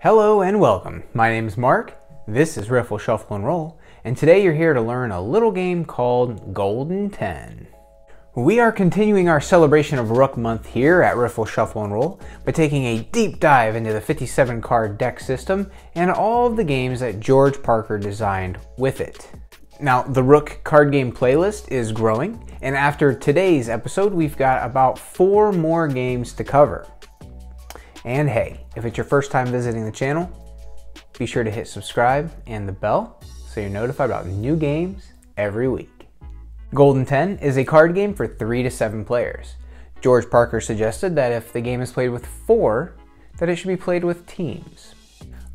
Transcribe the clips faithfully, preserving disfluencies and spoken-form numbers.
Hello and welcome. My name's Mark, this is Riffle Shuffle and Roll, and today you're here to learn a little game called Golden ten. We are continuing our celebration of Rook month here at Riffle Shuffle and Roll by taking a deep dive into the fifty-seven card deck system and all of the games that George Parker designed with it. Now, the Rook card game playlist is growing, and after today's episode we've got about four more games to cover. And hey, if it's your first time visiting the channel, be sure to hit subscribe and the bell so you're notified about new games every week. Golden ten is a card game for three to seven players. George Parker suggested that if the game is played with four, that it should be played with teams.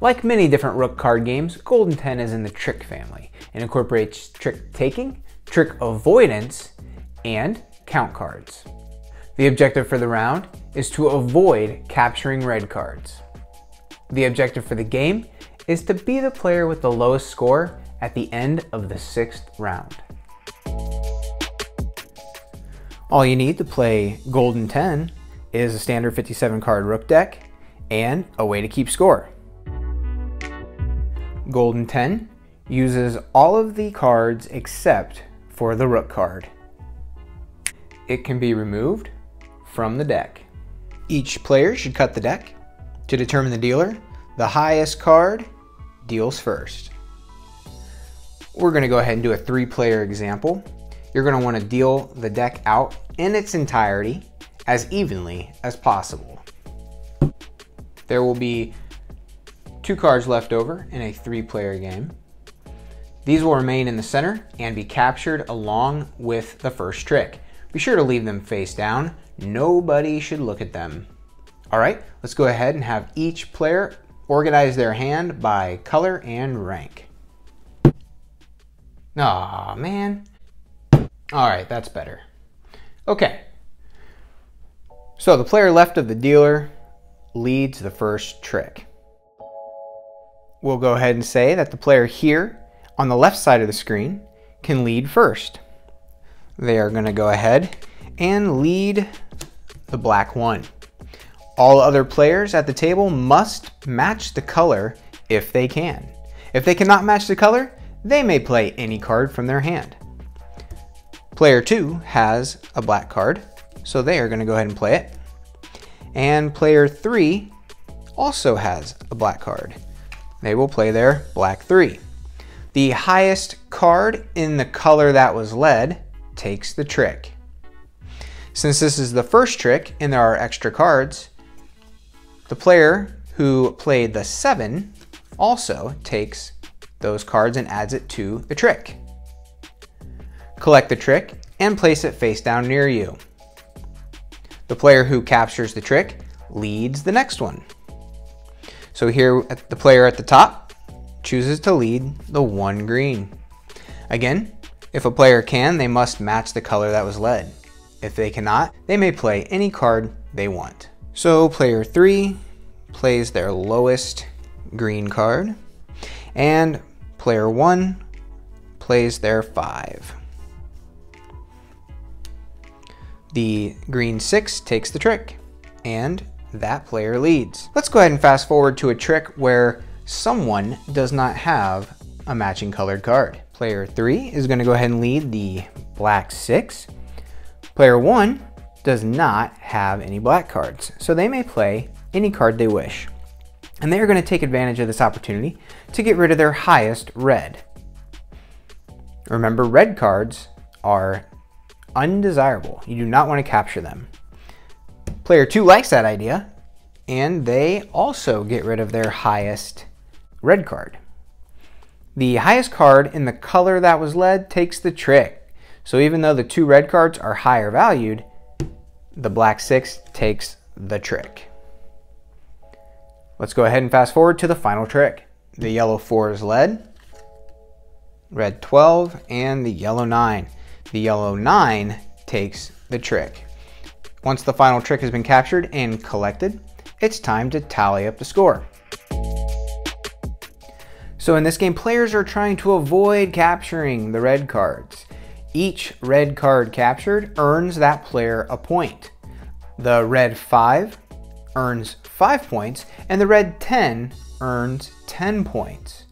Like many different Rook card games, Golden ten is in the trick family and incorporates trick taking, trick avoidance, and count cards. The objective for the round is to avoid capturing red cards. The objective for the game is to be the player with the lowest score at the end of the sixth round. All you need to play Golden ten is a standard fifty-seven card Rook deck and a way to keep score. Golden ten uses all of the cards except for the Rook card. It can be removed from the deck. Each player should cut the deck. To determine the dealer, the highest card deals first. We're going to go ahead and do a three-player example. You're going to want to deal the deck out in its entirety as evenly as possible. There will be two cards left over in a three-player game. These will remain in the center and be captured along with the first trick. Be sure to leave them face down. Nobody should look at them. All right, let's go ahead and have each player organize their hand by color and rank. Aw, man. All right, that's better. Okay. So the player left of the dealer leads the first trick. We'll go ahead and say that the player here on the left side of the screen can lead first. They are going to go ahead and lead the black one. All other players at the table must match the color if they can. If they cannot match the color, they may play any card from their hand. Player two has a black card, so they are going to go ahead and play it. And player three also has a black card. They will play their black three. The highest card in the color that was led takes the trick. Since this is the first trick and there are extra cards, the player who played the seven also takes those cards and adds it to the trick. Collect the trick and place it face down near you. The player who captures the trick leads the next one. So here the player at the top chooses to lead the one green. Again, if a player can, they must match the color that was led. If they cannot, they may play any card they want. So player three plays their lowest green card, and player one plays their five. The green six takes the trick, and that player leads. Let's go ahead and fast forward to a trick where someone does not have a matching colored card. Player three is going to go ahead and lead the black six. Player one does not have any black cards, so they may play any card they wish. And they're going to take advantage of this opportunity to get rid of their highest red. Remember, red cards are undesirable. You do not want to capture them. Player two likes that idea, and they also get rid of their highest red card. The highest card in the color that was led takes the trick. So even though the two red cards are higher valued, the black six takes the trick. Let's go ahead and fast forward to the final trick. The yellow four is led, red twelve, and the yellow nine. The yellow nine takes the trick. Once the final trick has been captured and collected, it's time to tally up the score. So in this game, players are trying to avoid capturing the red cards. Each red card captured earns that player a point. The red five earns five points, and the red ten earns ten points.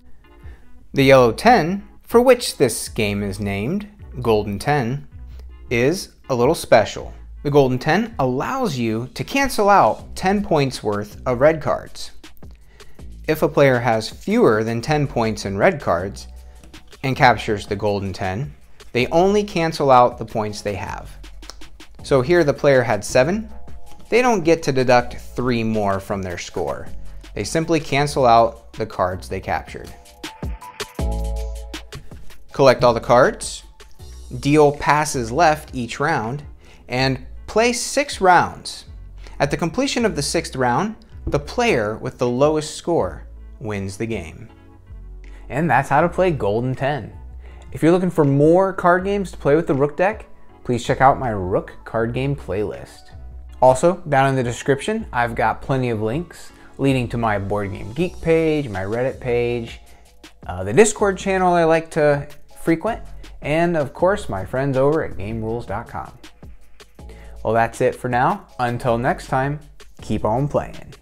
The yellow ten, for which this game is named Golden ten, is a little special. The Golden ten allows you to cancel out ten points worth of red cards. If a player has fewer than ten points in red cards and captures the Golden ten, they only cancel out the points they have. So here the player had seven. They don't get to deduct three more from their score. They simply cancel out the cards they captured. Collect all the cards, deal passes left each round, and play six rounds. At the completion of the sixth round, the player with the lowest score wins the game. And that's how to play Golden ten. If you're looking for more card games to play with the Rook deck, please check out my Rook card game playlist. Also, down in the description, I've got plenty of links leading to my Board Game Geek page, my Reddit page, uh, the Discord channel I like to frequent, and of course, my friends over at Game Rules dot com. Well, that's it for now. Until next time, keep on playing.